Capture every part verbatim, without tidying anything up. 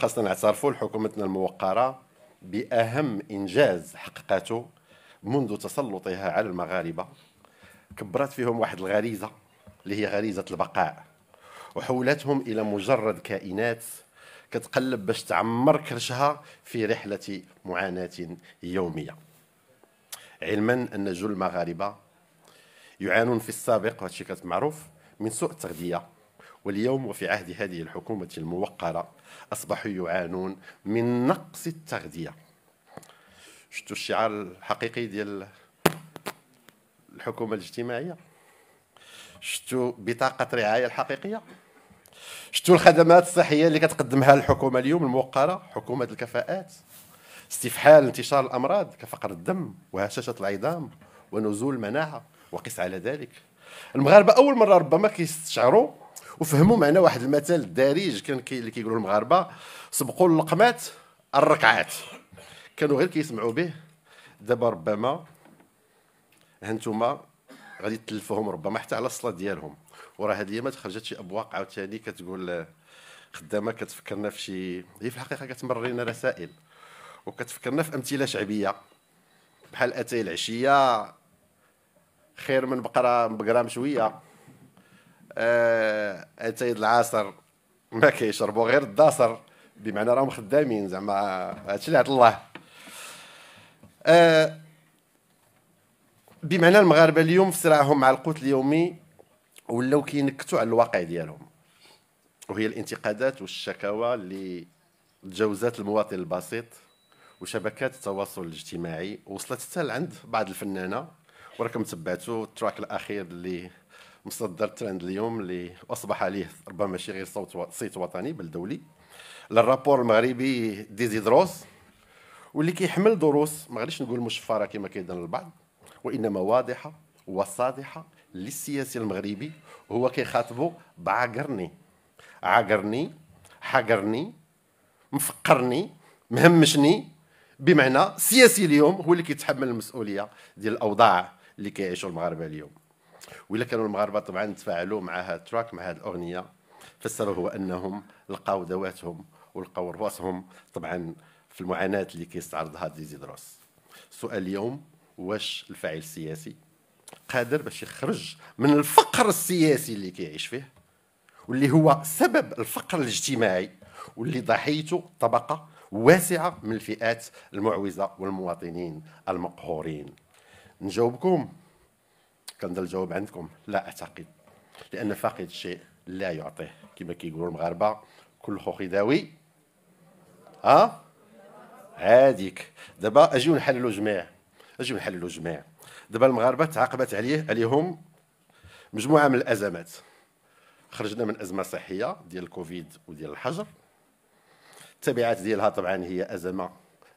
خاصنا نعترفوا لحكومتنا الموقرة بأهم إنجاز حققته منذ تسلطها على المغاربة. كبرت فيهم واحد الغريزة اللي هي غريزة البقاء، وحولتهم إلى مجرد كائنات كتقلب باش تعمر كرشها في رحلة معاناة يومية، علما أن جل المغاربة يعانون في السابق وهادشي كان معروف من سوء التغذية، واليوم وفي عهد هذه الحكومة الموقرة أصبحوا يعانون من نقص التغذية. شفتوا الشعار الحقيقي ديال الحكومة الاجتماعية؟ شفتوا بطاقة الرعاية الحقيقية؟ شفتوا الخدمات الصحية اللي كتقدمها الحكومة اليوم الموقرة، حكومة الكفاءات، استفحال انتشار الأمراض كفقر الدم وهشاشة العظام ونزول المناعة وقس على ذلك. المغاربة أول مرة ربما كيستشعروا وفهموا معنى واحد المثل الدارج كان كي اللي كيقولوا المغاربة سبقوا اللقمات الركعات، كانوا غير كيسمعوا به، دابا ربما هانتوما غادي تلفهم ربما حتى على الصلاة ديالهم. وراه هاد اليامات خرجت شي ابواق عاوتاني كتقول خدامة كتفكرنا في شي، هي في الحقيقة كتمرينا رسائل وكتفكرنا في أمثلة شعبية بحال أتاي العشية، خير من بقرة بقرة مشوية، أتاي العصر ما كيشربوا غير الداصر، بمعنى راهم خدامين زعما هادشي اللي عط الله. أه بمعنى المغاربه اليوم في صراعهم مع القوت اليومي ولاو كينكتوا على الواقع ديالهم، وهي الانتقادات والشكاوى اللي تجاوزات المواطن البسيط وشبكات التواصل الاجتماعي وصلت حتى لعند بعض الفنانه. وراكم تبعتوا التراك الاخير اللي مصدر ترند اليوم اللي اصبح عليه ربما ماشي غير صوت صيت وطني بل دولي، للرابور المغربي ديزيدروس، واللي كيحمل دروس ما غاديش نقول مشفره كما كيظن البعض، وانما واضحه وصادحه للسياسي المغربي. هو كيخاطبو بعاقرني، عاقرني، حاقرني، مفقرني، مهمشني، بمعنى السياسي اليوم هو اللي كيتحمل المسؤوليه ديال الاوضاع اللي كيعيشوا المغاربه اليوم. وإلا كانوا المغاربه طبعا تفاعلوا مع هاد التراك مع هاد الاغنيه، فالسبب هو انهم لقاو ذواتهم ولقاو رؤوسهم طبعا في المعاناه اللي كيستعرضها ديزيدروس. سؤال اليوم، واش الفاعل السياسي قادر باش يخرج من الفقر السياسي اللي كيعيش فيه، واللي هو سبب الفقر الاجتماعي واللي ضحيته طبقه واسعه من الفئات المعوزه والمواطنين المقهورين؟ نجاوبكم؟ كان دا الجواب عندكم؟ لا اعتقد، لان فاقد الشيء لا يعطيه، كما كيقولوا المغاربه كل خوخ يداوي ها هاديك. دابا اجيو نحللوا جميع اجيو نحللوا جميع دابا المغاربه تعاقبت عليه عليهم مجموعه من الازمات. خرجنا من ازمه صحيه ديال الكوفيد وديال الحجر، التبعات ديالها طبعا هي ازمه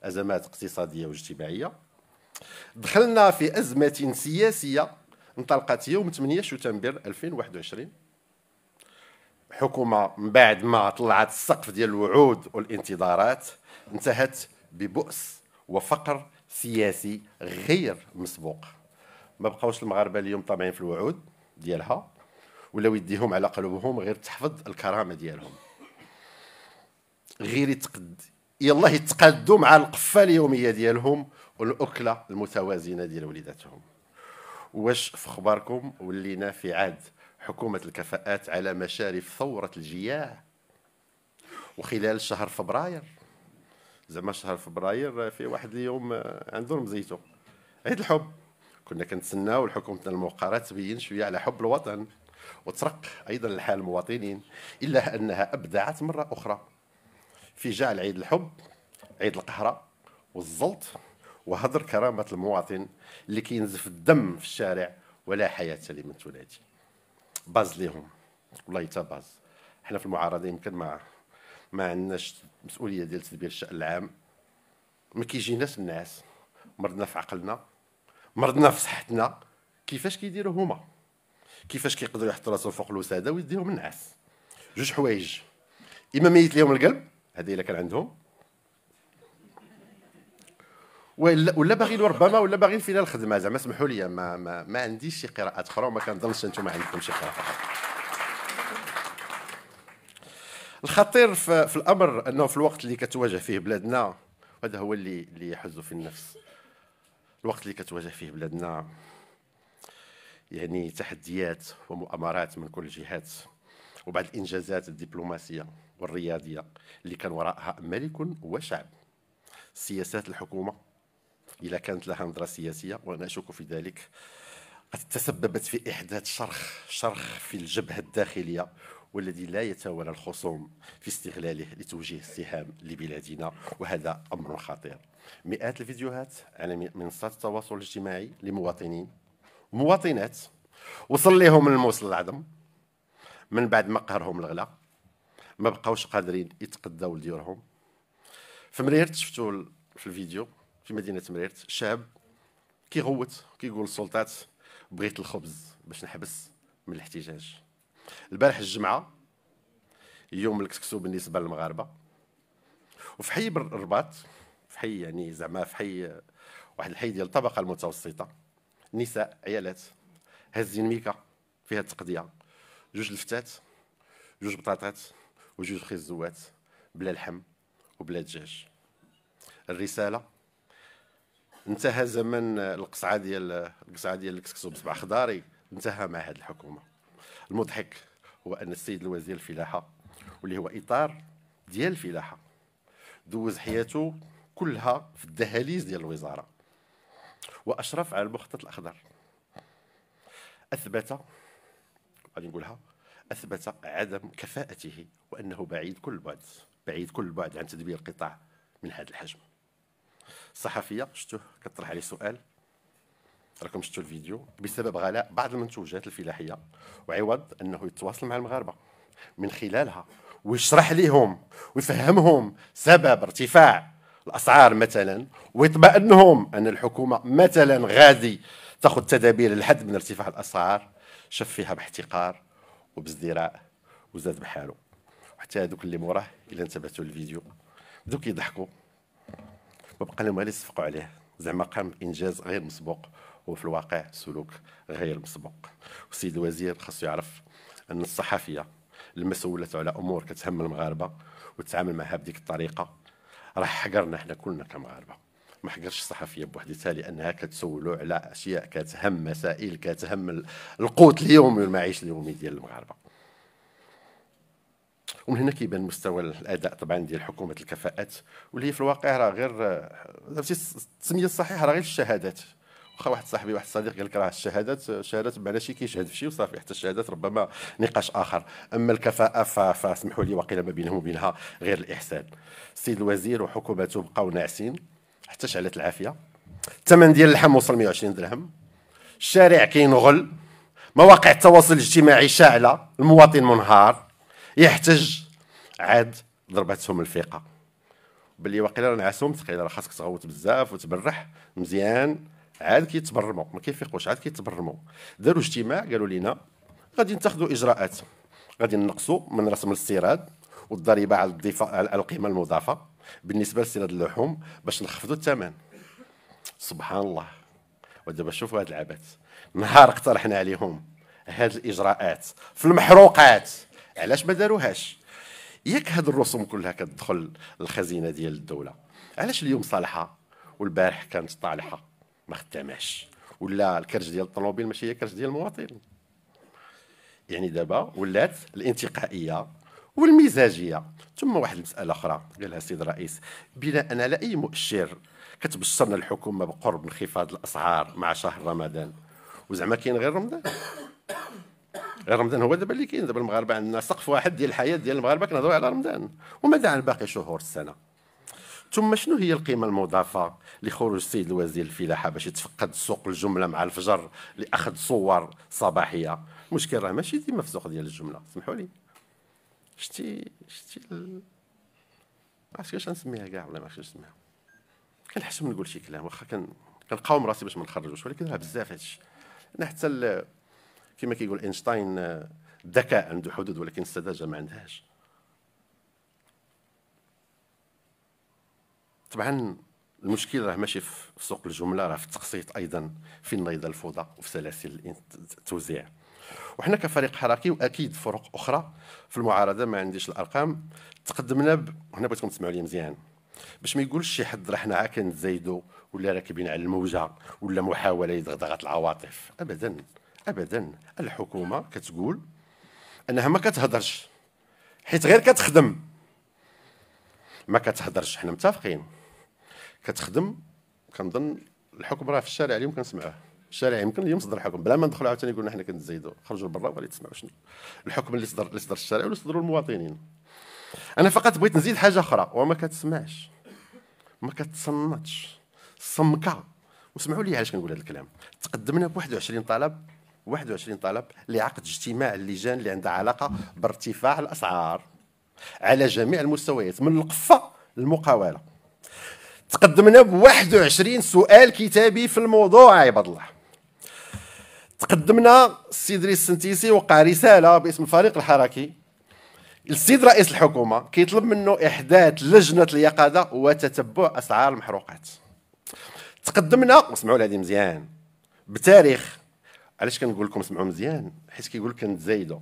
ازمات اقتصاديه واجتماعيه. دخلنا في ازمه سياسيه انطلقت يوم ثمانية شتنبر ألفين وواحد وعشرين، حكومه من بعد ما طلعت السقف ديال الوعود والانتظارات انتهت ببؤس وفقر سياسي غير مسبوق. ما بقاوش المغاربه اليوم طامعين في الوعود ديالها، ولاو يديهم على قلوبهم غير تحفظ الكرامه ديالهم، غير يتقد يلاه يتقادوا مع القفه اليوميه ديالهم والاكله المتوازنه ديال وليداتهم. واش في اخباركم ولينا في عهد حكومه الكفاءات على مشارف ثوره الجياع؟ وخلال شهر فبراير زعما شهر فبراير في واحد اليوم عندهم مزيتو عيد الحب، كنا كنتسناو لحكومتنا الموقرة تبين شويه على حب الوطن وترق ايضا لحال المواطنين، الا انها ابدعت مره اخرى في جعل عيد الحب عيد القهره والزلط وهدر كرامه المواطن اللي كينزف الدم في الشارع ولا حياه لمن تنادي. باز ليهم والله حتى باز. حنا في المعارضه يمكن ما ما عندناش مسؤوليه ديال تدبير الشأن العام، ما كيجيناش النعاس، مرضنا في عقلنا، مرضنا في صحتنا. كيفاش كيديروا هما؟ كيفاش كيقدروا يحطوا راسهم فوق الوساده ويديهم النعاس؟ جوج حوايج، اما ميت لهم القلب، هذا الا كان عندهم، ولا ولا باغيين ربما ولا باغيين فينا الخدمه. زعما سمحوا لي ما, ما ما عنديش شي قراءات اخرى، وما كنظنش انتم عندكم شي قراءات اخرى. الخطير في, في الأمر أنه في الوقت اللي كتواجه فيه بلادنا، هذا هو اللي اللي يحز في النفس، الوقت اللي كتواجه فيه بلادنا يعني تحديات ومؤامرات من كل الجهات، وبعد الإنجازات الدبلوماسية والرياضية اللي كان وراءها ملك وشعب. سياسات الحكومة إذا كانت لها نظرة سياسية، وأنا أشك في ذلك، قد تسببت في إحداث شرخ شرخ في الجبهة الداخلية، والذي لا يتوالى الخصوم في استغلاله لتوجيه السهام لبلادنا، وهذا أمر خطير. مئات الفيديوهات على منصات التواصل الاجتماعي لمواطنين ومواطنات وصل لهم الموصل العظم من بعد ما قهرهم الغلا، ما بقاوش قادرين يتقداو لديورهم. في مريرت شفتوا في الفيديو في مدينة مريرت شاب كيغوت كيقول للسلطات بغيت الخبز باش نحبس من الاحتجاج. البارح الجمعة يوم الكسكسو بالنسبة للمغاربة، وفي حي الرباط، في حي يعني زعما في حي واحد الحي ديال الطبقة المتوسطة، نساء عيالات هازين ميكا فيها التقضية، جوج لفتات جوج بطاطات وجوج خزوات بلا لحم وبلا دجاج. الرسالة انتهى زمن القصعة ديال القصعة ديال الكسكسو بصبع خضاري، انتهى مع هذه الحكومة. المضحك هو أن السيد الوزير الفلاحة واللي هو إطار ديال الفلاحة دوز حياته كلها في الدهاليز ديال الوزارة، وأشرف على المخطط الأخضر، أثبت غادي نقولها أثبت عدم كفاءته، وأنه بعيد كل البعد بعيد كل البعد عن تدبير قطاع من هذا الحجم. الصحفية شتوه كتطرح عليه سؤال، راكم شفتوا الفيديو، بسبب غلاء بعض المنتوجات الفلاحية، وعوض أنه يتواصل مع المغاربة من خلالها ويشرح لهم ويفهمهم سبب ارتفاع الأسعار مثلا، ويطمئنهم أن الحكومة مثلا غادي تاخذ تدابير للحد من ارتفاع الأسعار، شاف فيها باحتقار وبازدراء وزاد بحاله. وحتى هذوك اللي موراه إلا انتبهتوا للفيديو بدو كيضحكوا، ما بقى لهم لا يصفقوا عليه، زعما قام بإنجاز غير مسبوق، وفي الواقع سلوك غير مسبوق. والسيد الوزير خاصو يعرف أن الصحفية المسؤولة على أمور كتهم المغاربة وتتعامل معها بديك الطريقة راح حقرنا حنا كلنا كمغاربة، ما حقرش الصحفية بوحدتها، لأنها كتسولو على أشياء كتهم مسائل كتهم القوت اليومي والمعيش اليومي ديال المغاربة. ومن هنا كيبان مستوى الاداء طبعا ديال حكومه الكفاءات، واللي هي في الواقع راه غير التسميه الصحيحه راه غير الشهادات. واخا واحد صاحبي واحد الصديق قال لك راه الشهادات شهادات بمعنى شي كيشهد في شي وصافي، حتى الشهادات ربما نقاش اخر، اما الكفاءه فسمحوا لي وقيل ما بينهم وبينها غير الاحسان. السيد الوزير وحكومته بقاو ناعسين حتى شعلت العافيه، الثمن ديال اللحم وصل مئة وعشرين درهم، الشارع كينغل، مواقع التواصل الاجتماعي شاعله، المواطن منهار يحتج، عاد ضربتهم الفيقه باللي واقيلا راه نعسهم ثقيل، راه خاصك تغوت بزاف وتبرح مزيان، عاد كيتبرموا ما كيفيقوش، عاد كيتبرموا. داروا اجتماع قالوا لنا غادي نتخذوا اجراءات، غادي نقصوا من رسم الاستيراد والضريبه على الضفه على القيمه المضافه بالنسبه لاستيراد اللحوم باش نخفضوا الثمن. سبحان الله. ودابا شوفوا هذا العبث، نهار اقترحنا عليهم هذه الاجراءات في المحروقات، علاش ما داروهاش؟ ياك هاد الرسوم كلها كتدخل للخزينه ديال الدوله، علاش اليوم صالحه والبارح كانت طالحه ما خداماش؟ ولا الكرش ديال الطوموبيل ماشي هي الكرش ديال المواطن؟ يعني دابا ولات الانتقائيه والمزاجيه. ثم واحد المساله اخرى قالها السيد الرئيس، بناء على اي مؤشر كتبشرنا الحكومه بقرب انخفاض الاسعار مع شهر رمضان؟ وزعما كاين غير رمضان؟ غير رمضان هو دابا اللي كاين؟ دابا المغاربه عندنا سقف واحد ديال الحياه ديال المغاربه كنهضروا على رمضان، وماذا عن باقي شهور السنه؟ ثم شنو هي القيمه المضافه لخروج السيد الوزير الفلاحه باش يتفقد سوق الجمله مع الفجر لاخذ صور صباحيه؟ المشكل راه ماشي ديما في السوق ديال الجمله، سمحوا لي. شتي شتي ال... ما عرفتش كيفاش نسميها كاع، والله ما عرفتش نسميها، كنحشم نقول شي كلام واخا كن... كنقاوم راسي باش ما نخرجوش، ولكن راه بزاف هادشي. انا حتى ال... كما كيقول اينشتاين الذكاء عنده حدود ولكن السذاجه ما عندهاش. طبعا المشكل راه ماشي في سوق الجمله، راه في التقسيط ايضا، في النيضه الفوضى وفي سلاسل التوزيع. وحنا كفريق حركي واكيد فرق اخرى في المعارضه ما عنديش الارقام تقدمنا ب... هنا بغيتكم تسمعوا لي مزيان باش ما يقولش شي حد راه حنا عاكن زايدو ولا راكبين على الموجه ولا محاوله لضغضغه العواطف. ابدا ابدا الحكومه كتقول انها ما كتهضرش حيت غير كتخدم. ما كتهضرش حنا متفقين كتخدم. كنظن الحكم راه في الشارع اليوم كنسمعوه. الشارع يمكن اليوم صدر حكم بلا ما ندخلوا عاوتاني يقولوا حنا كنتزايدوا. خرجوا لبرا وغادي تسمعوا شنو الحكم اللي صدر اللي صدر الشارع واللي صدروا المواطنين. انا فقط بغيت نزيد حاجه اخرى وما كتسمعش ما كتصنتش صمكه. وسمعوا لي علاش كنقول هذا الكلام. تقدمنا ب واحد وعشرين طلب واحد وعشرين طلب لعقد اجتماع اللجان اللي عندها علاقه بارتفاع الاسعار على جميع المستويات من القفه للمقاوله. تقدمنا ب واحد وعشرين سؤال كتابي في الموضوع عباد الله. تقدمنا السيد إدريس السنتيسي وقع رساله باسم الفريق الحركي السيد رئيس الحكومه كيطلب منه احداث لجنه اليقظه وتتبع اسعار المحروقات. تقدمنا واسمعوا لهذه مزيان بتاريخ. علاش كنقول لكم اسمعوا مزيان؟ حيت كيقول لك كنتزايدوا.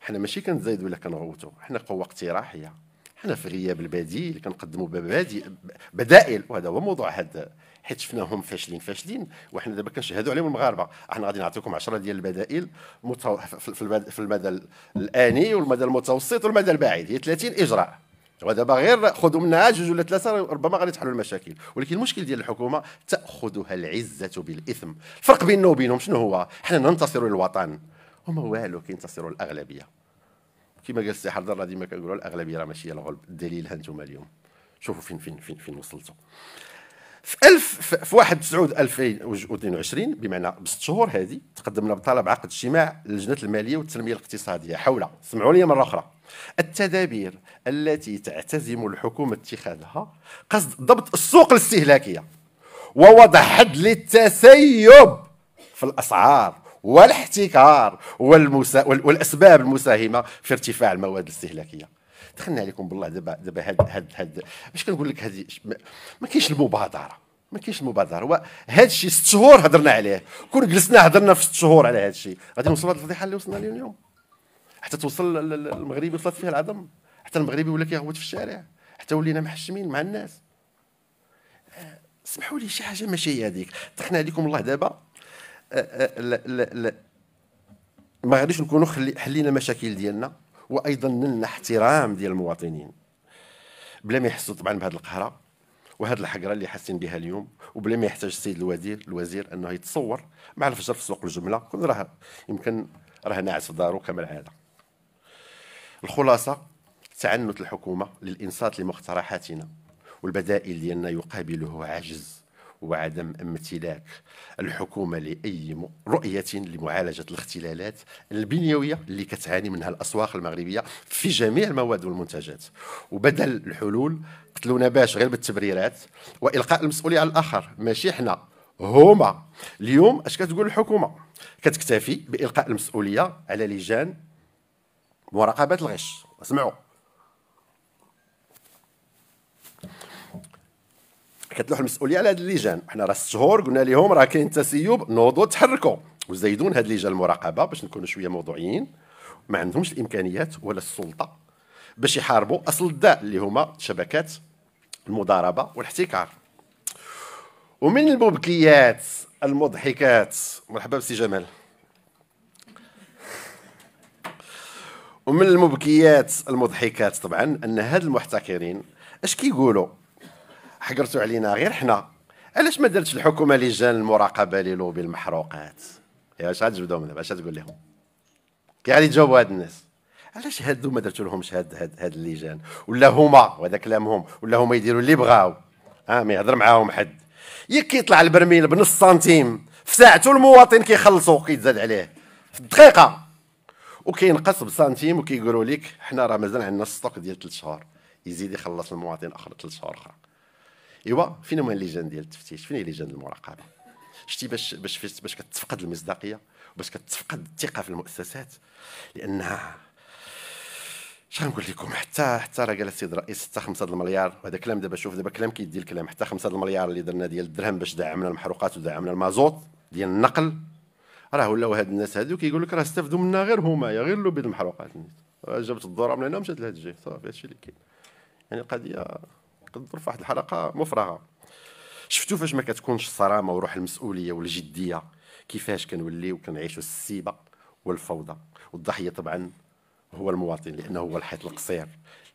حنا ماشي كنتزايدوا ولا كنغوتوا، حنا قوه اقتراحيه، حنا في غياب البديل كنقدموا بدائل. وهذا هو موضوع هذا حيت شفناهم فاشلين فاشلين وحنا دابا كنشهدوا عليهم المغاربه. احنا غادي نعطيكم عشرة ديال البدائل متو... في المدى الاني والمدى المتوسط والمدى البعيد، هي ثلاثين اجراء. ودابا غير خذوا منها جوج ولا ثلاثه ربما غادي تحلوا المشاكل. ولكن المشكل ديال الحكومه تاخذها العزه بالاثم. الفرق بيننا وبينهم شنو هو؟ حنا ننتصر للوطن، هما والو كينتصروا الاغلبيه. كما قال السي حردر راه ديما كنقولوا الاغلبيه راه ماشي هي الغلب. الدليل ها انتم اليوم شوفوا فين فين فين فين وصلتوا. في ألف في واحد تسعة ألفين واثنين وعشرين بمعنى بست شهور هذه تقدمنا بطلب عقد اجتماع لجنه الماليه والتنميه الاقتصاديه حول، سمعوا لي مره اخرى، التدابير التي تعتزم الحكومه اتخاذها قصد ضبط السوق الاستهلاكيه ووضع حد للتسيب في الاسعار والاحتكار والمسا... والاسباب المساهمه في ارتفاع المواد الاستهلاكيه. دخلنا عليكم بالله دابا دابا هاد هاد هاد باش كنقول لك هذه ما كاينش المبادره ما كاينش المبادره. هو هذا الشيء ست شهور هضرنا عليه، كون جلسنا هضرنا في ست شهور على هذا الشيء غادي نوصلوا لهاد الفضيحه اللي وصلنا ليه اليوم. حتى توصل المغربي وصلت فيها العظم، حتى المغربي ولا كيغوت في الشارع، حتى ولينا محشمين مع الناس. سمحوا لي شي حاجه ماشي هي هذيك. دخلنا عليكم الله دابا ما غاديش نكونوا حلينا المشاكل ديالنا وايضا نلنا احترام ديال المواطنين بلا ما يحسوا طبعا بهذه القهره وهذه الحقره اللي حاسين بها اليوم. وبلا ما يحتاج السيد الوزير الوزير انه يتصور مع الفجر في سوق الجمله كون راه يمكن راه ناعس في دارو كما العاده. الخلاصه تعنت الحكومه للانصات لمقترحاتنا والبدائل ديالنا يقابله عجز وعدم امتلاك الحكومه لاي رؤيه لمعالجه الاختلالات البنيويه اللي كتعاني منها الاسواق المغربيه في جميع المواد والمنتجات. وبدل الحلول قتلونا باش غير بالتبريرات والقاء المسؤوليه على الاخر، ماشي حنا هما. اليوم اش كتقول الحكومه؟ كتكتفي بالقاء المسؤوليه على لجان مراقبه الغش. اسمعوا كتلوح المسؤوليه على هاد اللجان. حنا راه ست شهور قلنا لهم راه كاين تسيب، نوضوا تحركوا وزيدون هاد لجان المراقبه باش نكونوا شويه موضوعيين. ما عندهمش الامكانيات ولا السلطه باش يحاربوا اصل الداء اللي هما شبكات المضاربه والاحتكار. ومن المبكيات المضحكات، مرحبا بسي جمال، ومن المبكيات المضحكات طبعا ان هاد المحتكرين اش كيقولوا؟ حقرتوا علينا غير حنا، علاش ما دارتش الحكومه لجان المراقبه للوبي المحروقات؟ يا اش غتجبدهم دابا؟ اش غتقول لهم؟ كي غادي تجاوبوا هاد الناس؟ علاش هادو ما درتو لهمش هاد هاد هاد اللجان؟ ولا هما وهذا كلامهم، ولا هما يديروا اللي بغاو، اه ما يهضر معاهم حد. ياك كيطلع البرميل بنص سنتيم في ساعته المواطن كيخلصو كيتزاد عليه في الدقيقه وكينقص بسنتيم وكيقولوا لك حنا راه مازال عندنا الستوك ديال ثلاث شهور، يزيد يخلص المواطن اخر ثلاث شهور اخرى. ايوا فين هما اللجان ديال التفتيش؟ فين هي لجان المراقبه؟ شتي باش باش باش كتفقد المصداقيه وباش كتفقد الثقه في المؤسسات. لانها شحال نقول لكم حتى حتى راه قال السيد الرئيس حتى خمسة د المليار. وهذا كلام دابا شوف دابا كلام كيدي الكلام. حتى خمسة د المليار اللي درنا ديال الدرهم باش دعمنا المحروقات ودعمنا المازوت ديال النقل راه ولاو هاد الناس هادو كيقول لك راه استافدوا منا غير همايا، غير اللوبي د المحروقات، جابت الذره من هنا مشات لهاد الجهه، صافي هادشي اللي كاين. يعني القضيه كتدور في واحد الحلقه مفرغه. شفتوا فاش ما كتكونش الصرامه وروح المسؤوليه والجديه كيفاش كنوليو كنعيشوا السيبه والفوضى، والضحيه طبعا هو المواطن لانه هو الحيط القصير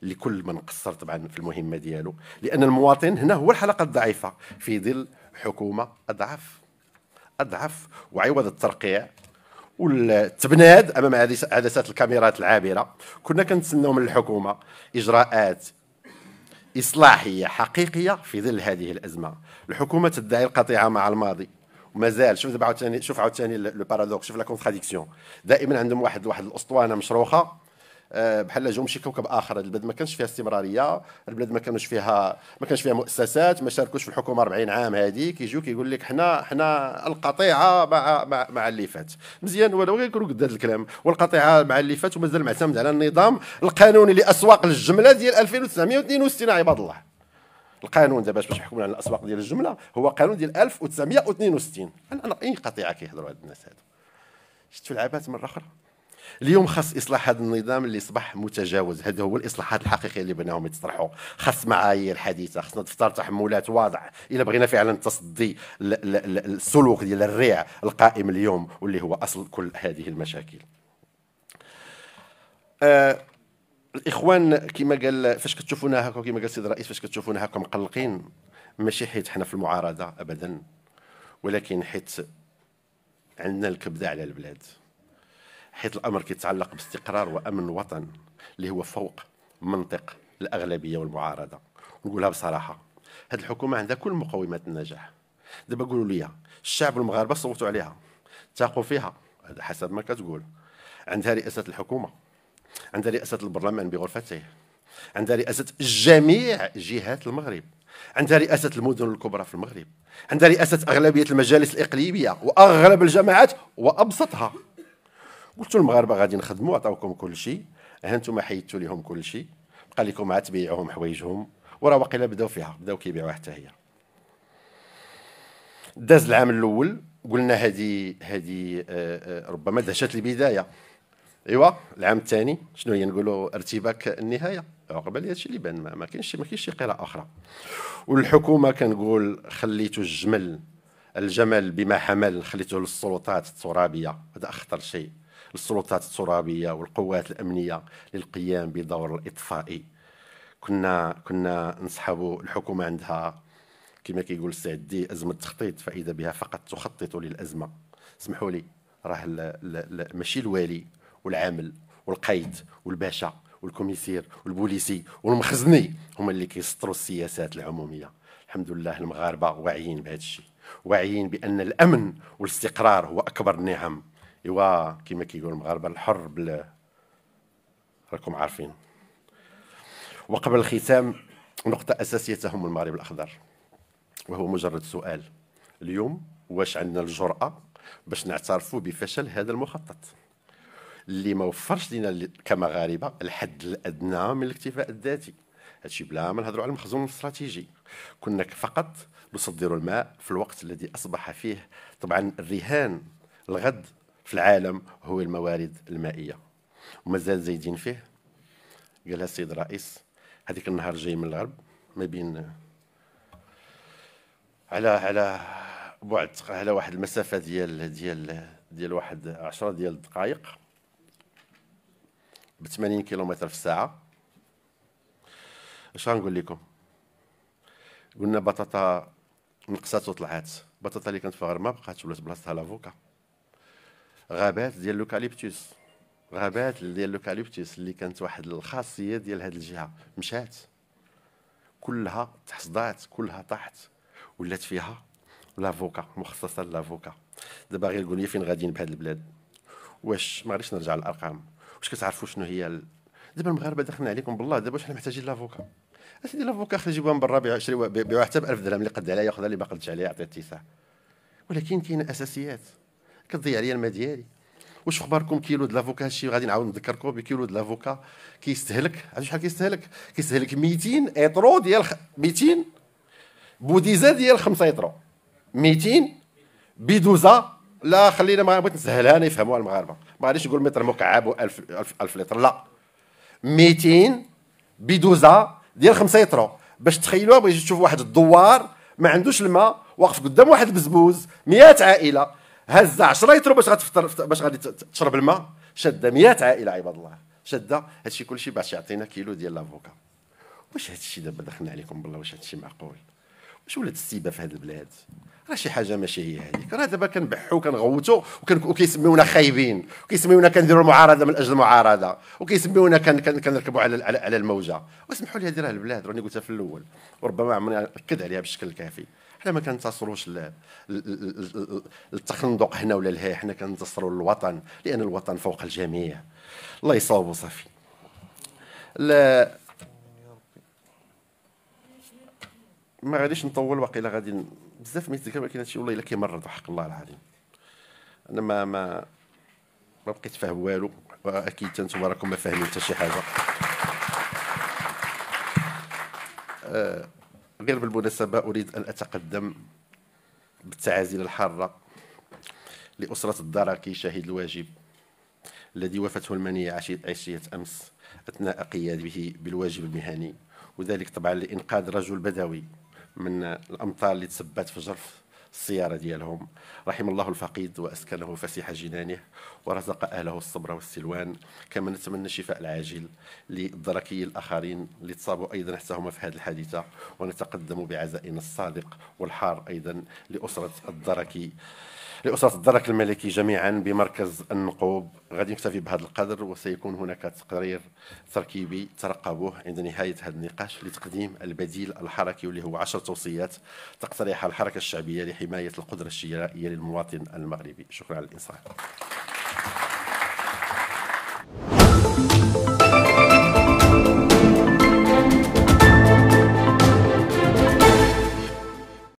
لكل من قصر طبعا في المهمه ديالو، لان المواطن هنا هو الحلقه الضعيفه في ظل حكومه اضعف اضعف وعوض الترقيع والتبناد امام عدسات الكاميرات العابره. كنا كنتسناو من الحكومه اجراءات اصلاحيه حقيقيه في ظل هذه الازمه. الحكومه تدعي القطيعه مع الماضي ومازال. شوف دابا عاوتاني، شوف عاوتاني لو بارادوكس، شوف لا كونتراديكسيون. دائما عندهم واحد واحد الاسطوانه مشروخه بحال جاهم شي كوكب اخر. البلاد ما كانش فيها استمراريه، البلاد ما كانوش فيها ما كانش فيها مؤسسات، ما شاركوش في الحكومه أربعين عام. هذه كيجيو كيقول لك حنا حنا القطيعه مع مع, مع اللي فات. مزيان ولو غير يكونوا قد هذا الكلام، والقطيعه مع اللي فات ومازال معتمد على النظام القانوني لاسواق الجمله ديال ألفين وتسعمية واثنين وستين عباد الله. القانون دابا باش يحكموا على الاسواق ديال الجمله هو قانون ديال ألف وتسعمية واثنين وستين. انا اي قطيعه كيهضروا هاد الناس هادو. شفتوا العبات مره اخرى. اليوم خاص اصلاح هذا النظام اللي اصبح متجاوز. هذا هو الاصلاحات الحقيقيه اللي بناهم يتصرحوا. خاص معايير حديثه، خاصنا دفتر تحملات واضح الا بغينا فعلا تصدي السلوك ديال الريع القائم اليوم واللي هو اصل كل هذه المشاكل. آه الاخوان كما قال، فاش كتشوفونا هكا كما قال السيد الرئيس، فاش كتشوفونا هكا مقلقين ماشي حيت حنا في المعارضه ابدا، ولكن حيت عندنا الكبده على البلاد، حيت الامر كيتعلق باستقرار وامن الوطن اللي هو فوق منطق الاغلبيه والمعارضه. نقولها بصراحه، هذه الحكومه عندها كل مقومات النجاح. دابا قولوا لي، الشعب المغاربه صوتوا عليها، تاقوا فيها حسب ما كتقول. عندها رئاسه الحكومه، عندها رئاسه البرلمان بغرفته، عندها رئاسه جميع جهات المغرب، عندها رئاسه المدن الكبرى في المغرب، عندها رئاسه اغلبيه المجالس الاقليميه واغلب الجماعات وابسطها. قلتوا المغاربه غادي نخدموا، عطاوكم كل شيء، ها انتم حيدتوا لهم كل شيء، بقى لكم عاد تبيعوهم حوايجهم. وراه واقيلا بداو فيها، بداو كيبيعوها حتى هي. داز العام الاول، قلنا هذه هذه ربما دهشت البدايه. ايوا العام الثاني شنو هي؟ نقولوا ارتباك النهايه. عقبال هذا الشيء اللي بان ما كاينش ما كاينش شي قراءه اخرى. والحكومه كنقول خليتوا الجمل الجمل بما حمل، خليته للسلطات الترابيه. هذا اخطر شيء، السلطات الترابيه والقوات الامنيه للقيام بدور الاطفائي. كنا كنا نسحبوا الحكومه عندها كما كيقول السعد دي ازمه تخطيط، فاذا بها فقط تخطط للازمه. اسمحوا لي، راه ماشي الوالي والعامل والقيد والباشا والكوميسير والبوليسي والمخزني هما اللي كيسطروا السياسات العموميه. الحمد لله المغاربه واعيين بهذا الشيء، واعيين بان الامن والاستقرار هو اكبر النعم. ايوا كما كيقول المغاربه، الحر بال راكم عارفين. وقبل الختام نقطه اساسيه تهم المغرب الاخضر، وهو مجرد سؤال اليوم: واش عندنا الجرأه باش نعترفوا بفشل هذا المخطط اللي ما وفرش لنا كمغاربه الحد الادنى من الاكتفاء الذاتي؟ هادشي بلا ما نهضروا على المخزون الاستراتيجي. كنا فقط نصدر الماء في الوقت الذي اصبح فيه طبعا الرهان الغد في العالم هو الموارد المائيه، ومازال زايدين فيه. قالها السيد الرئيس هذيك النهار جاي من الغرب، ما بين على على بعد على واحد المسافه ديال ديال ديال واحد عشرة ديال الدقائق ب ثمانين كيلومتر في الساعه. اش غنقول لكم؟ قلنا بطاطا نقصات وطلعات، بطاطا اللي كانت في الغرب ما بقاتش، ولات بلاصتها لافوكا. غابات ديال لوكاليبتوس، غابات ديال لوكاليبتوس اللي كانت واحد الخاصيه ديال هذه الجهه، مشات كلها، تحصدات كلها، طاحت ولات فيها لافوكا مخصصه لافوكا. دابا غير قول لي فين غاديين بهذه البلاد؟ واش ما غاديش نرجع للارقام؟ واش كتعرفوا شنو هي ال... دابا المغاربه داخلين عليكم بالله. دابا واش حنا محتاجين لافوكا؟ اسيدي لافوكا خرج جيبوها من برا، بيعوا شريوها بيعوها حتى ب ألف درهم، اللي قد عليها ياخذها، اللي ما قدش عليها يعطيها التساع. ولكن كاين اساسيات كتضيع عليا الماء ديالي. واش في اخباركم كيلو د لافوكا؟ هادشي غادي نعاود نذكركم بكيلو د لافوكا كيستهلك، عرفتوا شحال كيستهلك؟ كيستهلك ميتين ايطرو ديال خ... ميتين بوديزه ديال خمسة ايطرو، ميتين بيدوزه لا خلينا ما بغيت نسهلها انا يفهموها المغاربه، ما غاديش نقول متر مكعب و ألف لتر، لا مئتين بدوزه ديال خمسة يترو باش تخيلوها. بغيتي تشوف واحد الدوار ما عندوش الماء واقف قدام واحد البزبوز، مئة عائله هزه عشرة يترو باش غتفطر باش غادي تشرب الماء، شاده مئة عائله عباد الله، شاده هادشي كلشي باش يعطينا كيلو ديال لافوكا. واش هادشي دابا دخلنا عليكم بالله، واش هادشي معقول؟ واش ولات السيبه في هاد البلاد؟ راه شي حاجه ماشي هي هذيك، راه دابا كنبحو كنغوتو وكيسميونا خايبين وكيسميونا كنديروا المعارضه من اجل المعارضه وكيسميونا كنركبوا على على الموجه. واسمحوا لي هذه راه البلاد، راني قلتها في الاول وربما عمري اكد عليها بالشكل الكافي، حنا ما كنتصلوش للتخندق هنا ولا لهيه، حنا كنتصلوا للوطن لان الوطن فوق الجميع. الله يصاوب صافي. لا ما غاديش نطول، واقيلا غادي بزاف ما يتذكر، ولكن هادشي والله الا كيمرض وحق الله العظيم. انا ما ما ما بقيت فاهم والو، واكيد حتى نتوما راكم ما فاهمين حتى شي حاجه. آه غير بالمناسبه اريد ان اتقدم بالتعازي الحاره لاسره الدراكي شهيد الواجب الذي وافته المنيعه عشيه امس اثناء قياده بالواجب المهني، وذلك طبعا لإنقاذ رجل بدوي من الأمطار اللي تسبت في جرف السيارة ديالهم. رحم الله الفقيد وأسكنه فسيح جنانه ورزق أهله الصبر والسلوان، كما نتمنى الشفاء العاجل للدركي الآخرين اللي تصابوا أيضا حتىهم في هذه الحادثة، ونتقدم بعزائنا الصادق والحار أيضا لأسرة الدركي لأسرة الدرك الملكي جميعا بمركز النقوب. غادي نكتفي بهذا القدر، وسيكون هناك تقرير تركيبي ترقبوه عند نهاية هذا النقاش لتقديم البديل الحركي واللي هو عشر توصيات تقترحها الحركة الشعبية لحماية القدرة الشرائية للمواطن المغربي. شكرا على الإنصات.